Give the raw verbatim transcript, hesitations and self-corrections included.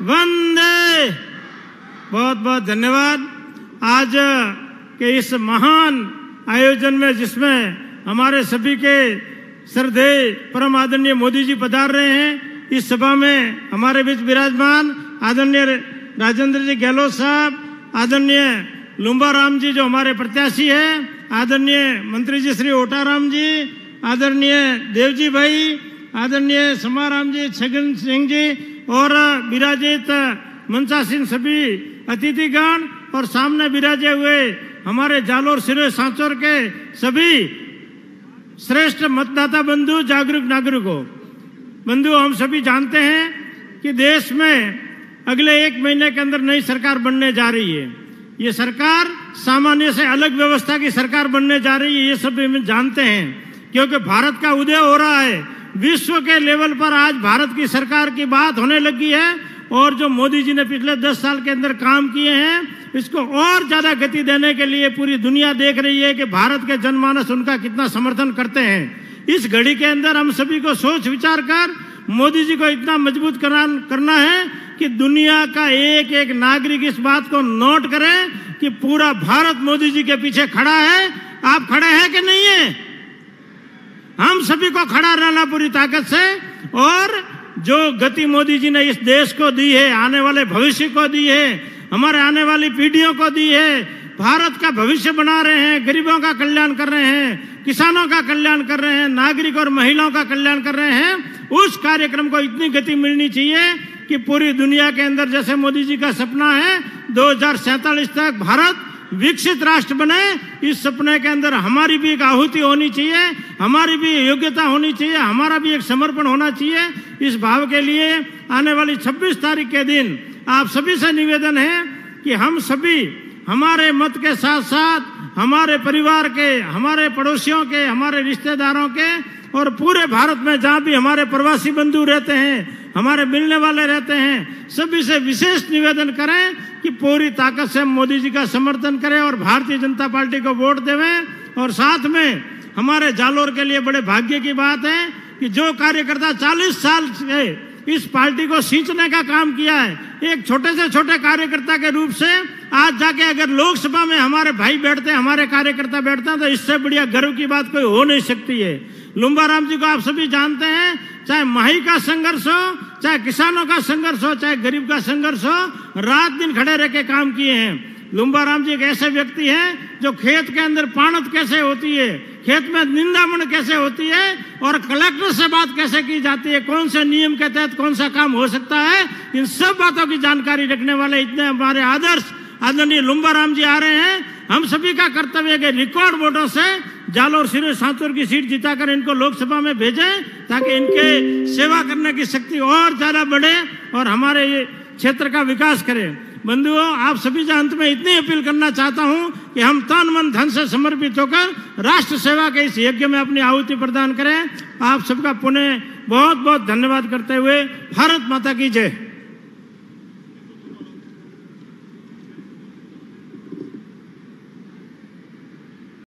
वंदे। बहुत बहुत धन्यवाद। आज के इस महान आयोजन में जिसमें हमारे सभी के श्रद्धेय परम आदरणीय मोदी जी पधार रहे हैं, इस सभा में हमारे बीच विराजमान आदरणीय राजेंद्र जी गहलोत साहब, आदरणीय लुम्बाराम जी जो हमारे प्रत्याशी हैं, आदरणीय मंत्री जी श्री ओटा राम जी, आदरणीय देव जी भाई, आदरणीय समाराम जी, छगन सिंह जी और विराजित मंचासीन सभी अतिथिगण और सामने विराजे हुए हमारे जालोर सिरोही सांचौर के सभी श्रेष्ठ मतदाता बंधु, जागरूक नागरिकों बंधु, हम सभी जानते हैं कि देश में अगले एक महीने के अंदर नई सरकार बनने जा रही है। ये सरकार सामान्य से अलग व्यवस्था की सरकार बनने जा रही है, ये सब हम जानते हैं, क्योंकि भारत का उदय हो रहा है। विश्व के लेवल पर आज भारत की सरकार की बात होने लगी है और जो मोदी जी ने पिछले दस साल के अंदर काम किए हैं, इसको और ज्यादा गति देने के लिए पूरी दुनिया देख रही है कि भारत के जनमानस उनका कितना समर्थन करते हैं। इस घड़ी के अंदर हम सभी को सोच विचार कर मोदी जी को इतना मजबूत करना है कि दुनिया का एक एक नागरिक इस बात को नोट करे कि पूरा भारत मोदी जी के पीछे खड़ा है। आप खड़े हैं कि नहीं है? हम सभी को खड़ा रहना पूरी ताकत से, और जो गति मोदी जी ने इस देश को दी है, आने वाले भविष्य को दी है, हमारे आने वाली पीढ़ियों को दी है, भारत का भविष्य बना रहे हैं, गरीबों का कल्याण कर रहे हैं, किसानों का कल्याण कर रहे हैं, नागरिक और महिलाओं का कल्याण कर रहे हैं, उस कार्यक्रम को इतनी गति मिलनी चाहिए कि पूरी दुनिया के अंदर जैसे मोदी जी का सपना है दो हजार सैतालीस तक भारत विकसित राष्ट्र बने, इस सपने के अंदर हमारी भी एक आहुति होनी चाहिए, हमारी भी योग्यता होनी चाहिए, हमारा भी एक समर्पण होना चाहिए। इस भाव के लिए आने वाली छब्बीस तारीख के दिन आप सभी से निवेदन है कि हम सभी हमारे मत के साथ साथ हमारे परिवार के, हमारे पड़ोसियों के, हमारे रिश्तेदारों के और पूरे भारत में जहाँ भी हमारे प्रवासी बंधु रहते हैं, हमारे मिलने वाले रहते हैं, सभी से विशेष निवेदन करें कि पूरी ताकत से मोदी जी का समर्थन करें और भारतीय जनता पार्टी को वोट देवें। और साथ में हमारे जालोर के लिए बड़े भाग्य की बात है कि जो कार्यकर्ता चालीस साल से इस पार्टी को सींचने का काम किया है, एक छोटे से छोटे कार्यकर्ता के रूप से आज जाके अगर लोकसभा में हमारे भाई बैठते हैं, हमारे कार्यकर्ता बैठते हैं, तो इससे बढ़िया गर्व की बात कोई हो नहीं सकती है। लुम्बाराम जी को आप सभी जानते हैं, चाहे माही का संघर्ष हो, चाहे किसानों का संघर्ष हो, चाहे गरीब का संघर्ष हो, रात दिन खड़े रह के काम किए हैं। लुम्बाराम जी एक ऐसे व्यक्ति हैं जो खेत के अंदर पाणत कैसे होती है, खेत में निंदामण कैसे होती है और कलेक्टर से बात कैसे की जाती है, कौन से नियम के तहत कौन सा काम हो सकता है, इन सब बातों की जानकारी रखने वाले इतने हमारे आदर्श आदरणीय लुम्बाराम जी आ रहे हैं। हम सभी का कर्तव्य है कि रिकॉर्ड वोटों से जालोर सिरोही सांचौर की सीट जिताकर इनको लोकसभा में भेजें, ताकि इनके सेवा करने की शक्ति और ज्यादा बढ़े और हमारे क्षेत्र का विकास करें। बंधुओं, आप सभी से अंत में इतनी अपील करना चाहता हूं कि हम तन मन धन से समर्पित होकर राष्ट्र सेवा के इस यज्ञ में अपनी आहुति प्रदान करें। आप सबका पुनः बहुत बहुत धन्यवाद करते हुए भारत माता की जय।